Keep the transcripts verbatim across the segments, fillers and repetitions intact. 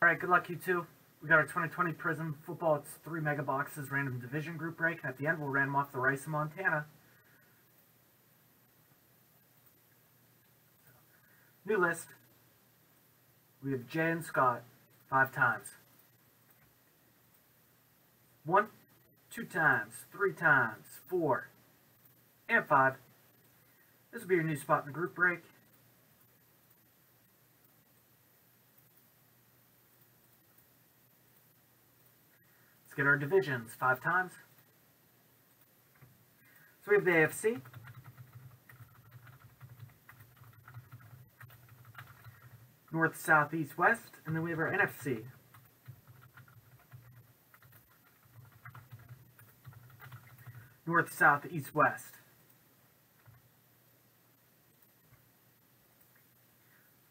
All right, good luck, you two. We got our twenty twenty Prizm football. It's three mega boxes, random division group break. And at the end, we'll random off the Rice and Montana. New list. We have Jay and Scott five times. One, two times, three times, four, and five. This will be your new spot in the group break. Let's get our divisions five times. So we have the A F C. North, South, East, West, and then we have our N F C. North, South, East, West.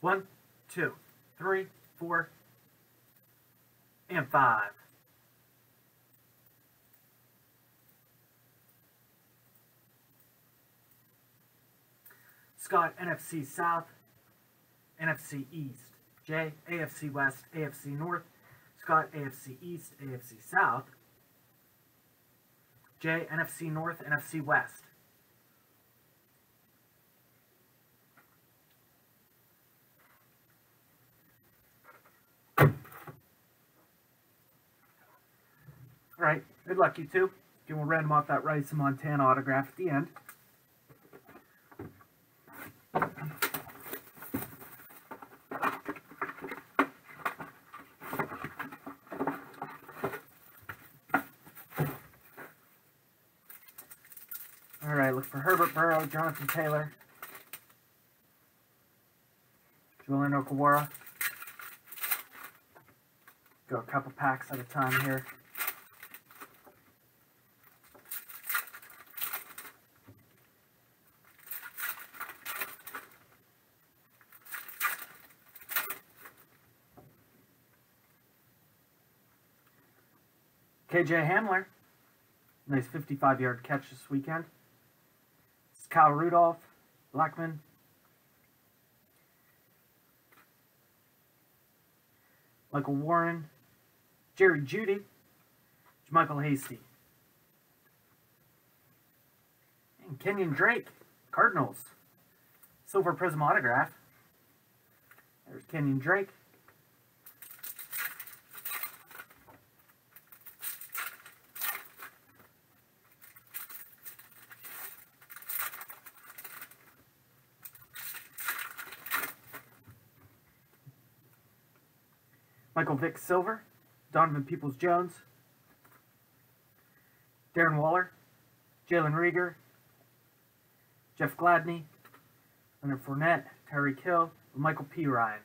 One, two, three, four, and five. Scott, N F C South. N F C East. Jay, A F C West, A F C North. Scott, A F C East, A F C South. Jay, N F C North, N F C West. All right, good luck, you two. We'll random off that Rice and Montana autograph at the end. All right, look for Herbert, Burrow, Jonathan Taylor, Julian Okawara. Go a couple packs at a time here. K J Hamler, nice fifty-five yard catch this weekend. Kyle Rudolph, Blackman, Michael Warren, Jerry Judy, Michael Hasty, and Kenyon Drake, Cardinals, silver Prizm autograph. There's Kenyon Drake. Michael Vick, silver. Donovan Peoples Jones. Darren Waller. Jalen Reagor. Jeff Gladney. Leonard Fournette. Tyree Kill. And Michael P. Ryan.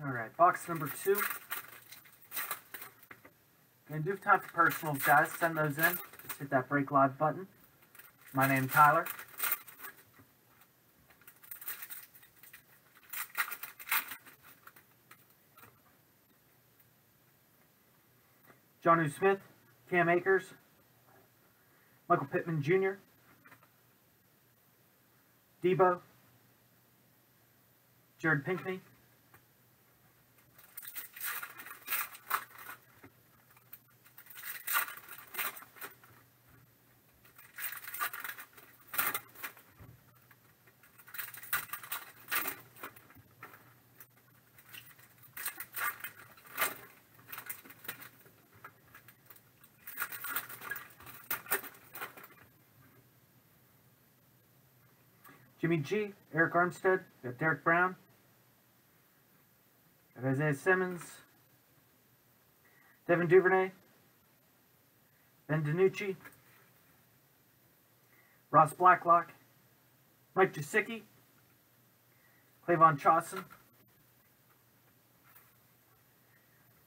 Alright, box number two. And do have time for personals, guys. Send those in. Just hit that break live button. My name's Tyler. Jonnu Smith, Cam Akers, Michael Pittman Junior, Debo, Jared Pinkney. Jimmy G, Eric Armstead, we have Derek Brown, we have Isaiah Simmons, Devin Duvernay, Ben DiNucci, Ross Blacklock, Mike Gesicki, Clavon Chausson,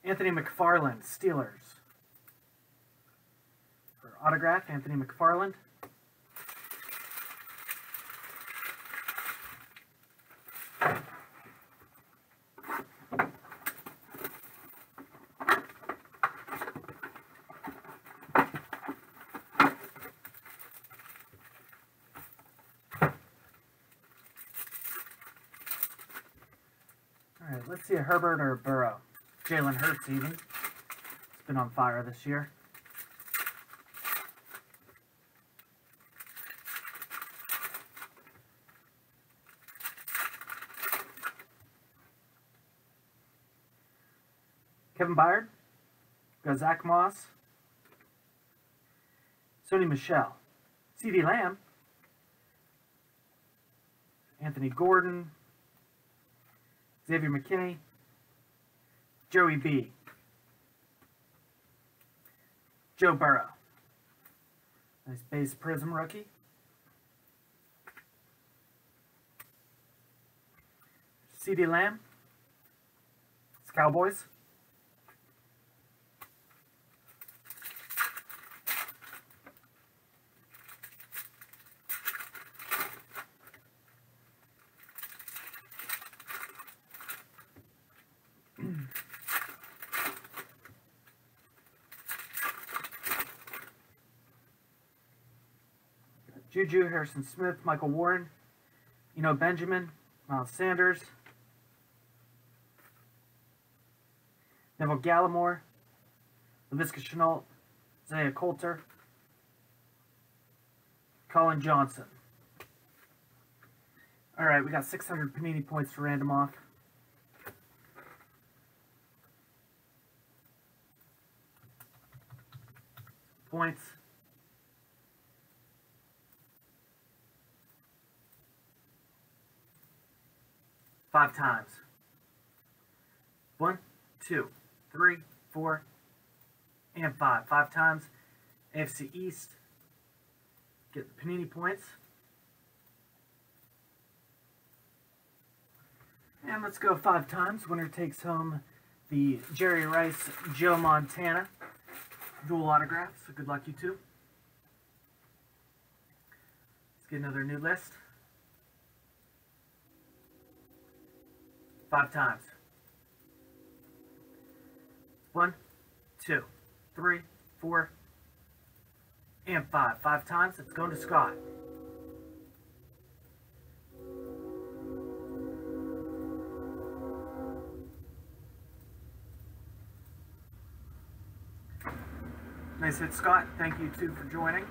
Anthony McFarland, Steelers. For autograph, Anthony McFarland. Let's see a Herbert or a Burrow. Jalen Hurts even. It's been on fire this year. Kevin Byard. We got Zach Moss. Sony Michel. CeeDee Lamb. Anthony Gordon. Xavier McKinney. Joey B. Joe Burrow. Nice base Prizm rookie. CeeDee Lamb. It's Cowboys. Juju, Harrison Smith, Michael Warren, Eno Benjamin, Miles Sanders, Neville Gallimore, Laviska Shenault, Isaiah Coulter, Colin Johnson. Alright, we got six hundred Panini points to random off. Points. Five times. One, two, three, four, and five. Five times. A F C East. Get the Panini points. And let's go five times. Winner takes home the Jerry Rice, Joe Montana. Dual autographs. So good luck, you two. Let's get another new list. Five times. One, two, three, four, and five. Five times. It's going to Scott. Nice hit, Scott. Thank you, too, for joining.